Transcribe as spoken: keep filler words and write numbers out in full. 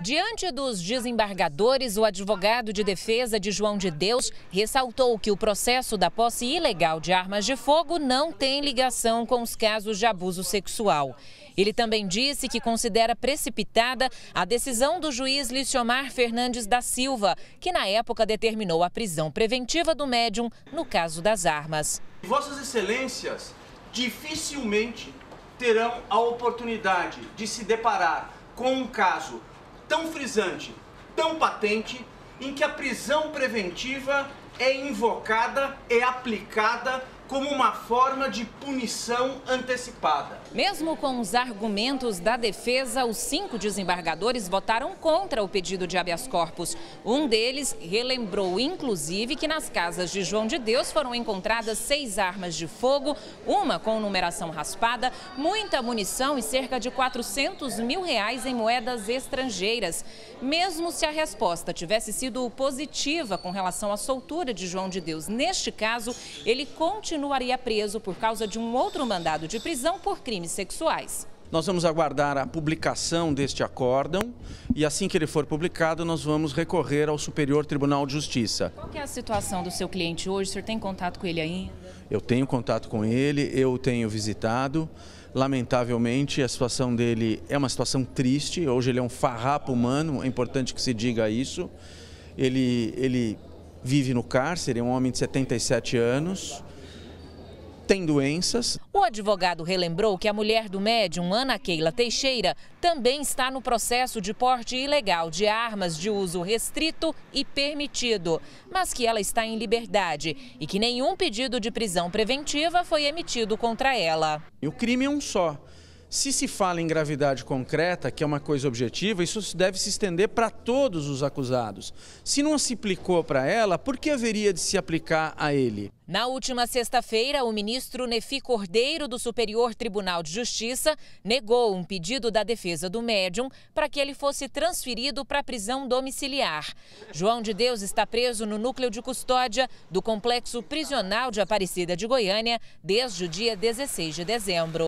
Diante dos desembargadores, o advogado de defesa de João de Deus ressaltou que o processo da posse ilegal de armas de fogo não tem ligação com os casos de abuso sexual. Ele também disse que considera precipitada a decisão do juiz Liciomar Fernandes da Silva, que na época determinou a prisão preventiva do médium no caso das armas. Vossas Excelências dificilmente terão a oportunidade de se deparar com um caso tão frisante, tão patente, em que a prisão preventiva é invocada, é aplicada como uma forma de punição antecipada. Mesmo com os argumentos da defesa, os cinco desembargadores votaram contra o pedido de habeas corpus. Um deles relembrou, inclusive, que nas casas de João de Deus foram encontradas seis armas de fogo, uma com numeração raspada, muita munição e cerca de quatrocentos mil reais em moedas estrangeiras. Mesmo se a resposta tivesse sido positiva com relação à soltura de João de Deus, neste caso, ele continua continuaria preso por causa de um outro mandado de prisão por crimes sexuais. Nós vamos aguardar a publicação deste acórdão e assim que ele for publicado nós vamos recorrer ao Superior Tribunal de Justiça. Qual que é a situação do seu cliente hoje? O senhor tem contato com ele ainda? Eu tenho contato com ele, eu tenho visitado. Lamentavelmente, a situação dele é uma situação triste. Hoje ele é um farrapo humano, é importante que se diga isso. Ele, ele vive no cárcere, é um homem de setenta e sete anos. Tem doenças. O advogado relembrou que a mulher do médium, Ana Keila Teixeira, também está no processo de porte ilegal de armas de uso restrito e permitido, mas que ela está em liberdade e que nenhum pedido de prisão preventiva foi emitido contra ela. E o crime é um só. Se se fala em gravidade concreta, que é uma coisa objetiva, isso deve se estender para todos os acusados. Se não se aplicou para ela, por que haveria de se aplicar a ele? Na última sexta-feira, o ministro Nefi Cordeiro do Superior Tribunal de Justiça negou um pedido da defesa do médium para que ele fosse transferido para a prisão domiciliar. João de Deus está preso no núcleo de custódia do Complexo Prisional de Aparecida de Goiânia desde o dia dezesseis de dezembro.